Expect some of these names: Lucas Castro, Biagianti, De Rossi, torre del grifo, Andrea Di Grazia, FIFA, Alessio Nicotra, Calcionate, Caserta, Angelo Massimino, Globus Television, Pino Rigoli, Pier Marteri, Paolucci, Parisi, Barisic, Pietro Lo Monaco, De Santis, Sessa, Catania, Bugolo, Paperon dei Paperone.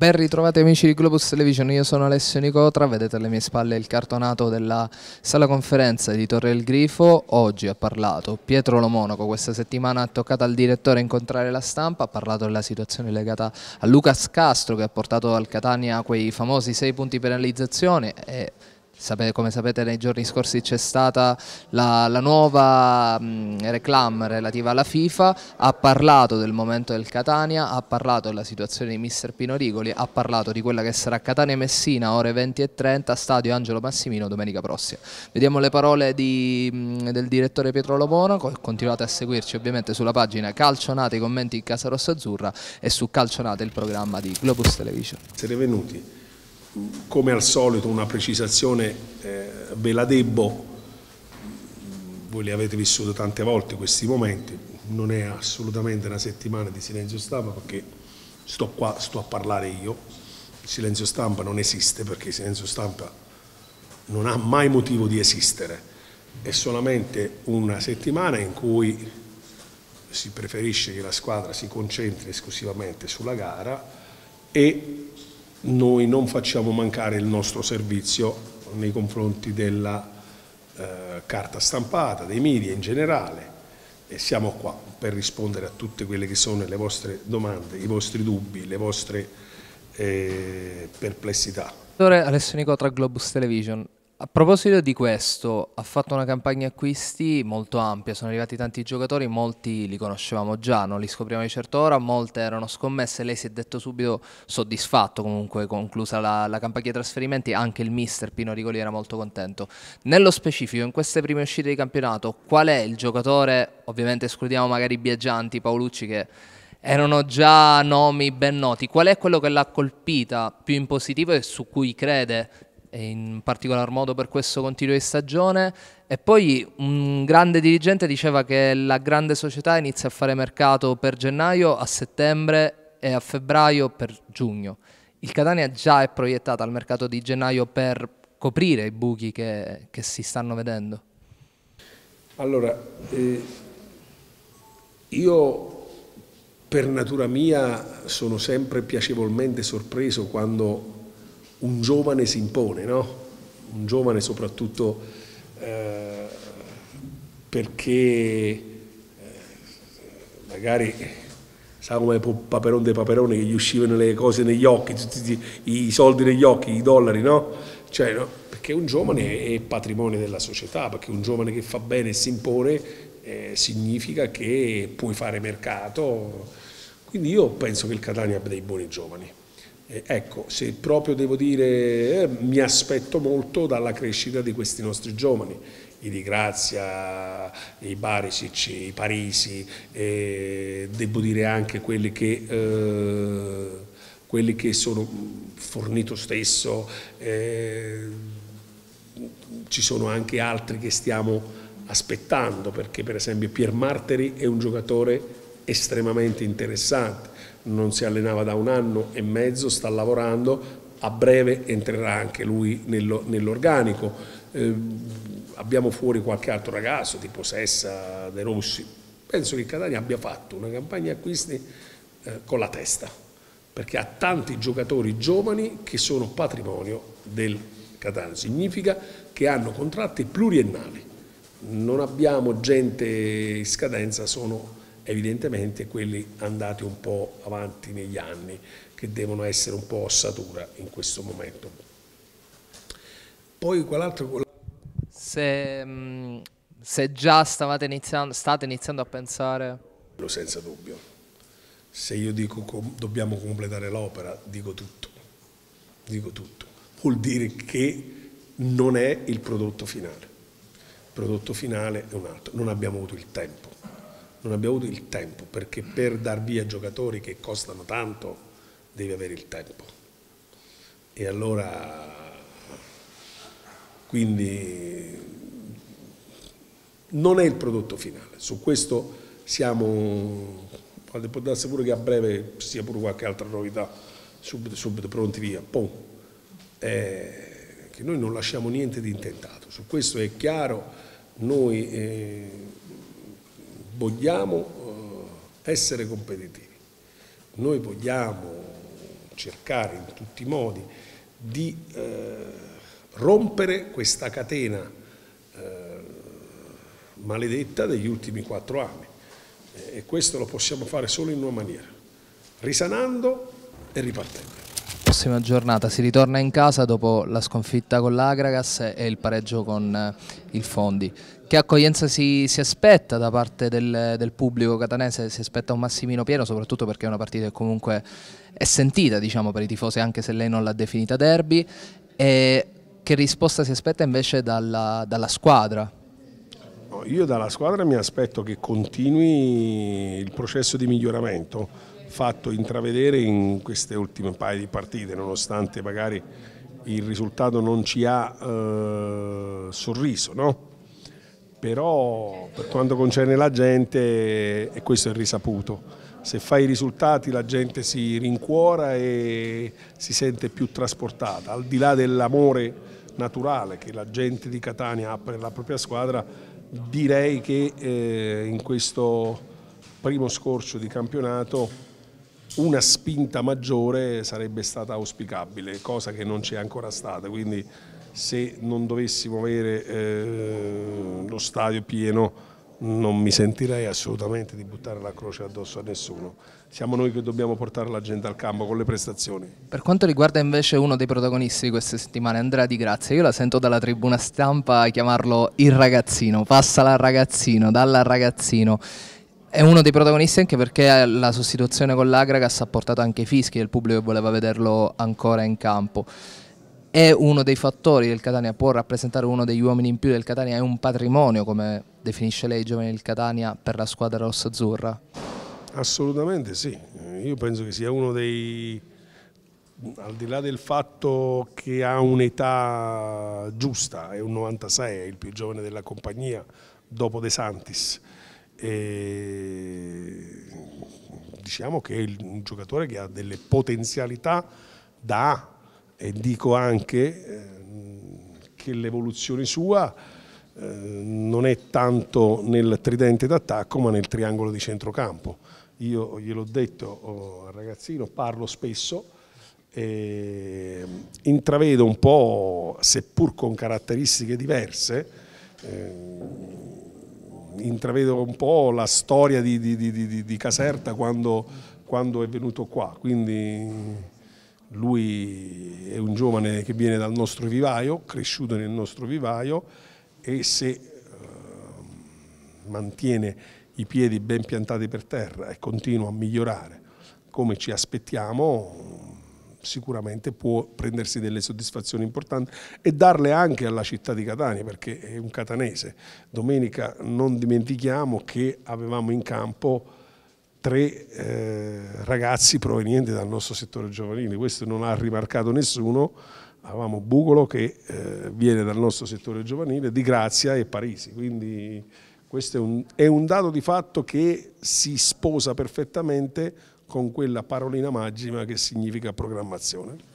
Ben ritrovati amici di Globus Television, io sono Alessio Nicotra, vedete alle mie spalle il cartonato della sala conferenza di Torre del Grifo. Oggi ha parlato Pietro Lo Monaco, questa settimana ha toccato al direttore incontrare la stampa, ha parlato della situazione legata a Lucas Castro che ha portato al Catania quei famosi 6 punti penalizzazione e... Come sapete nei giorni scorsi c'è stata la nuova reclame relativa alla FIFA, ha parlato del momento del Catania, ha parlato della situazione di mister Pino Rigoli, ha parlato di quella che sarà Catania Messina ore 20:30, stadio Angelo Massimino domenica prossima. Vediamo le parole del direttore Pietro Lo Monaco, continuate a seguirci ovviamente sulla pagina Calcionate, i commenti di Casa Rossa Azzurra e su Calcionate il programma di Globus Television. Siete venuti. Come al solito una precisazione ve la debbo, voi li avete vissuto tante volte questi momenti, non è assolutamente una settimana di silenzio stampa perché sto qua, sto a parlare io, il silenzio stampa non esiste perché il silenzio stampa non ha mai motivo di esistere, è solamente una settimana in cui si preferisce che la squadra si concentri esclusivamente sulla gara e noi non facciamo mancare il nostro servizio nei confronti della carta stampata, dei media in generale e siamo qua per rispondere a tutte quelle che sono le vostre domande, i vostri dubbi, le vostre perplessità. Alessio Nicotra, Globus Television. A proposito di questo, ha fatto una campagna acquisti molto ampia, sono arrivati tanti giocatori, molti li conoscevamo già, non li scopriamo di certo ora, molte erano scommesse, lei si è detto subito soddisfatto comunque, conclusa la campagna di trasferimenti, anche il mister Pino Rigoli era molto contento. Nello specifico, in queste prime uscite di campionato, qual è il giocatore, ovviamente escludiamo magari Biagianti, Paolucci che... erano già nomi ben noti, qual è quello che l'ha colpita più in positivo e su cui crede? E in particolar modo per questo continuo di stagione. E poi un grande dirigente diceva che la grande società inizia a fare mercato per gennaio, a settembre e a febbraio per giugno. Il Catania già è proiettata al mercato di gennaio per coprire i buchi che si stanno vedendo. Allora, io per natura mia sono sempre piacevolmente sorpreso quando un giovane si impone, no? Un giovane soprattutto perché magari sa come Paperon dei Paperone che gli uscivano le cose negli occhi, tutti i soldi negli occhi, i dollari, no? Cioè, no? Perché un giovane è patrimonio della società, perché un giovane che fa bene e si impone significa che puoi fare mercato, quindi io penso che il Catania abbia dei buoni giovani. Ecco, se proprio devo dire, mi aspetto molto dalla crescita di questi nostri giovani, i Di Grazia, i Barisic, i Parisi, devo dire anche quelli che sono fornito stesso, ci sono anche altri che stiamo aspettando, perché per esempio Pier Marteri è un giocatore estremamente interessante. Non si allenava da un anno e mezzo, sta lavorando, a breve entrerà anche lui nell'organico. Abbiamo fuori qualche altro ragazzo tipo Sessa, De Rossi. Penso che Catania abbia fatto una campagna acquisti con la testa, perché ha tanti giocatori giovani che sono patrimonio del Catania, significa che hanno contratti pluriennali, non abbiamo gente in scadenza, sono evidentemente quelli andati un po' avanti negli anni che devono essere un po' ossatura in questo momento. Poi quell'altro... Se già state iniziando a pensare... Senza dubbio, se io dico dobbiamo completare l'opera, dico tutto, vuol dire che non è il prodotto finale è un altro, non abbiamo avuto il tempo, perché per dar via giocatori che costano tanto devi avere il tempo. E allora, quindi, non è il prodotto finale. Su questo siamo, può darsi pure che a breve sia pure qualche altra novità, subito pronti via. Poi, che noi non lasciamo niente di intentato. Su questo è chiaro, noi... vogliamo essere competitivi, noi vogliamo cercare in tutti i modi di rompere questa catena maledetta degli ultimi 4 anni, e questo lo possiamo fare solo in una maniera, risanando e ripartendo. La prossima giornata si ritorna in casa dopo la sconfitta con l'Agragas e il pareggio con il Fondi. Che accoglienza si aspetta da parte del pubblico catanese? Si aspetta un Massimino pieno, soprattutto perché è una partita che comunque è sentita, diciamo, per i tifosi, anche se lei non l'ha definita derby. E che risposta si aspetta invece dalla squadra? No, io dalla squadra mi aspetto che continui il processo di miglioramento fatto intravedere in queste ultime paio di partite, nonostante magari il risultato non ci ha sorriso, no? Però per quanto concerne la gente, e questo è risaputo, se fai i risultati la gente si rincuora e si sente più trasportata, al di là dell'amore naturale che la gente di Catania ha per la propria squadra. Direi che in questo primo scorcio di campionato una spinta maggiore sarebbe stata auspicabile, cosa che non c'è ancora stata, quindi se non dovessimo avere lo stadio pieno non mi sentirei assolutamente di buttare la croce addosso a nessuno. Siamo noi che dobbiamo portare la gente al campo con le prestazioni. Per quanto riguarda invece uno dei protagonisti di queste settimane, Andrea Di Grazia, io la sento dalla tribuna stampa chiamarlo il ragazzino, passala al ragazzino, dalla ragazzino. È uno dei protagonisti anche perché la sostituzione con l'Agragas ha portato anche i fischi del pubblico che voleva vederlo ancora in campo. È uno dei fattori del Catania, può rappresentare uno degli uomini in più del Catania, è un patrimonio, come definisce lei, giovane del Catania, per la squadra rossa-azzurra? Assolutamente sì, io penso che sia uno dei, al di là del fatto che ha un'età giusta, è un 96, è il più giovane della compagnia dopo De Santis. E diciamo che è un giocatore che ha delle potenzialità da A, e dico anche che l'evoluzione sua non è tanto nel tridente d'attacco ma nel triangolo di centrocampo. Io gliel'ho detto al ragazzino, parlo spesso, intravedo un po', seppur con caratteristiche diverse, intravedo un po' la storia di Caserta quando è venuto qua, quindi lui è un giovane che viene dal nostro vivaio, cresciuto nel nostro vivaio, e se mantiene i piedi ben piantati per terra e continua a migliorare come ci aspettiamo, sicuramente può prendersi delle soddisfazioni importanti e darle anche alla città di Catania, perché è un catanese. Domenica non dimentichiamo che avevamo in campo 3 ragazzi provenienti dal nostro settore giovanile, questo non ha rimarcato nessuno. Avevamo Bugolo che viene dal nostro settore giovanile, Di Grazia e Parisi, quindi questo è un dato di fatto che si sposa perfettamente con quella parolina magica che significa programmazione.